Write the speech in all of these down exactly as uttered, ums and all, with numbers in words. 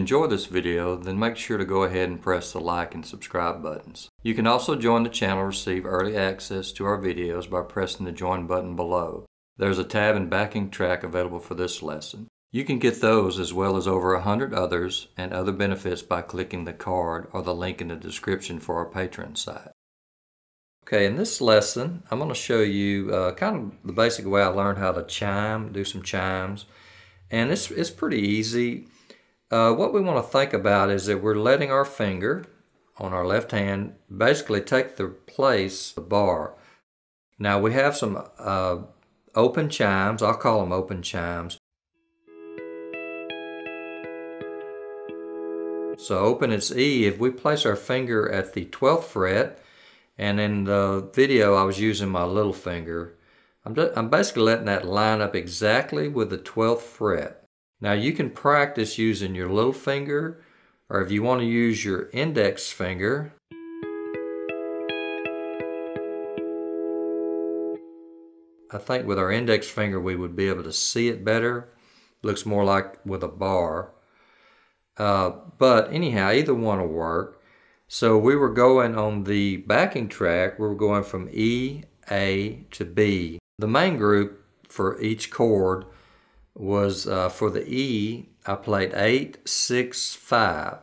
enjoy this video, then make sure to go ahead and press the like and subscribe buttons. You can also join the channel to receive early access to our videos by pressing the join button below. There's a tab and backing track available for this lesson. You can get those as well as over a hundred others and other benefits by clicking the card or the link in the description for our Patreon site. Okay, in this lesson, I'm going to show you uh, kind of the basic way I learned how to chime, do some chimes. And it's, it's pretty easy. Uh, what we want to think about is that we're letting our finger on our left hand basically take the place of the bar. Now we have some uh, open chimes. I'll call them open chimes. So open is E. If we place our finger at the twelfth fret, and in the video I was using my little finger, I'm, just, I'm basically letting that line up exactly with the twelfth fret. Now you can practice using your little finger, or if you want to use your index finger, I think with our index finger we would be able to see it better. Looks more like with a bar. Uh, but anyhow, either one will work. So we were going on the backing track, we were going from E, A to B. The main group for each chord was uh, for the E, I played eight, six, five.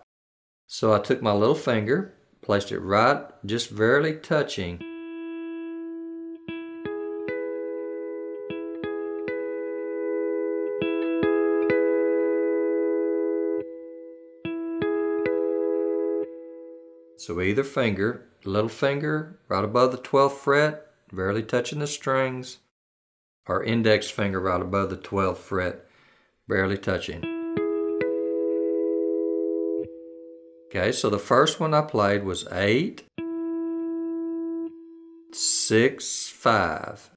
So I took my little finger, placed it right, just barely touching. So either finger, little finger, right above the twelfth fret, barely touching the strings, or index finger right above the twelfth fret, barely touching. Okay, so the first one I played was eight, six, five.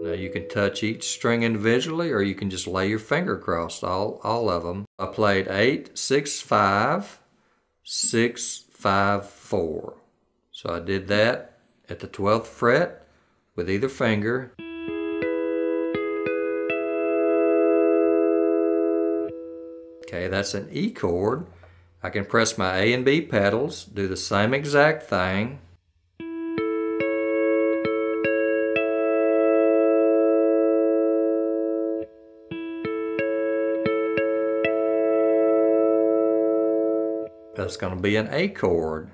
Now you can touch each string individually, or you can just lay your finger across all, all of them. I played eight, six, five, six, five, four. So I did that at the twelfth fret with either finger. Okay, that's an E chord. I can press my A and B pedals, do the same exact thing. That's going to be an A chord.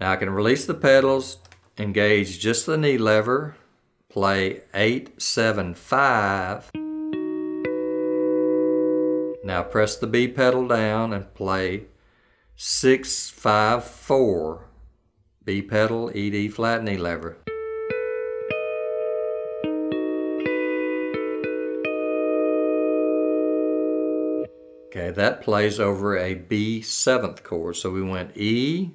Now I can release the pedals, engage just the knee lever, play eight, seven, five. Now press the B pedal down and play six, five, four. B pedal, E, D flat, knee lever. Okay, that plays over a B seventh chord. So we went E,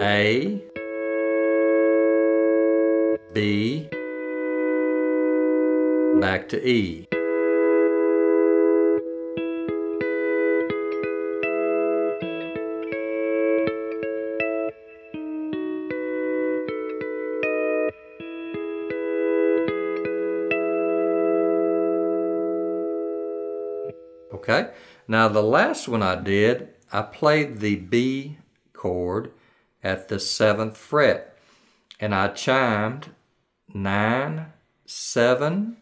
A, B, back to E. Okay, now the last one I did, I played the B chord at the seventh fret, and I chimed nine, seven,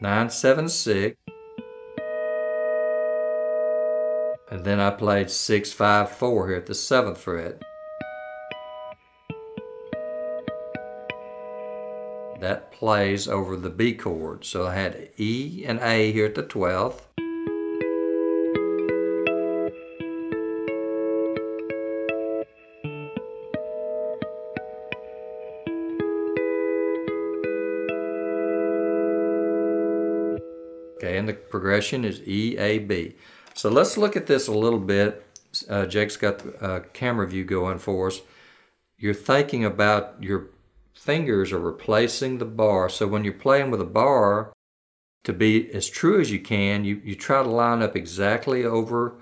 nine, seven, six, and then I played six, five, four here at the seventh fret. That plays over the B chord. So I had E and A here at the twelfth. Okay, and the progression is E, A, B. So let's look at this a little bit. Uh, Jake's got the uh, camera view going for us. You're thinking about your fingers are replacing the bar. So when you're playing with a bar, to be as true as you can, you, you try to line up exactly over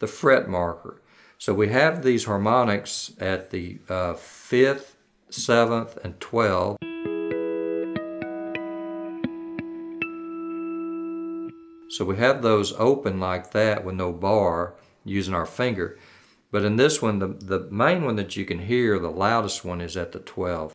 the fret marker. So we have these harmonics at the uh, fifth, seventh, and twelfth. So we have those open like that with no bar using our finger. But in this one, the, the main one that you can hear, the loudest one, is at the twelve.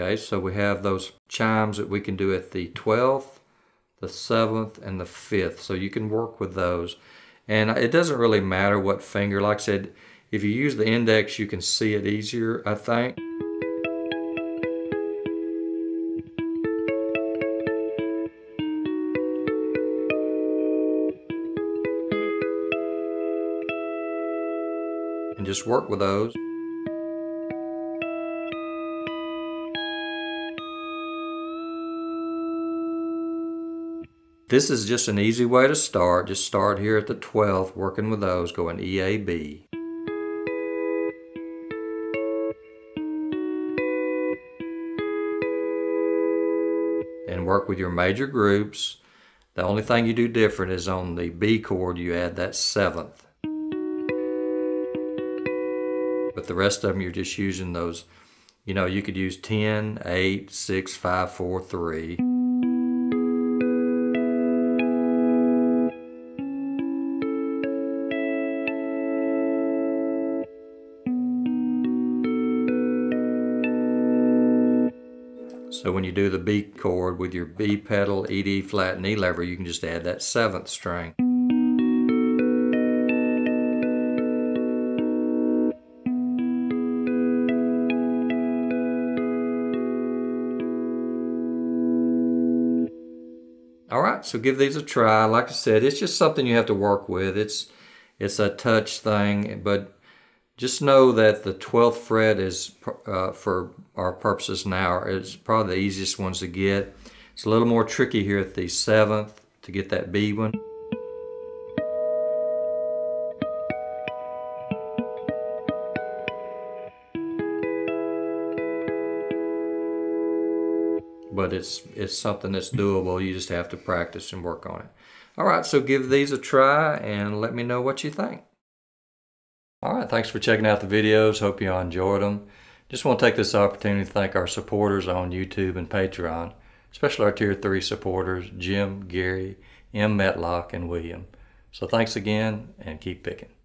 Okay, so we have those chimes that we can do at the twelfth, the seventh, and the fifth. So you can work with those. And it doesn't really matter what finger. Like I said, if you use the index, you can see it easier, I think. And just work with those. This is just an easy way to start. Just start here at the twelfth, working with those, going E, A, B. And work with your major groups. The only thing you do different is on the B chord, you add that seventh. But the rest of them, you're just using those, you know, you could use ten, eight, six, five, four, three. So when you do the B chord with your B pedal, E, D flat, and E lever, you can just add that seventh string. All right, so give these a try. Like I said, it's just something you have to work with. It's, it's a touch thing, but just know that the twelfth fret is, uh, for our purposes now, is probably the easiest ones to get. It's a little more tricky here at the seventh to get that B one. But it's, it's something that's doable. You just have to practice and work on it. All right, so give these a try and let me know what you think. Alright, thanks for checking out the videos. Hope you all enjoyed them. Just want to take this opportunity to thank our supporters on YouTube and Patreon, especially our Tier three supporters, Jim, Gary, M. Metlock, and William. So thanks again, and keep picking.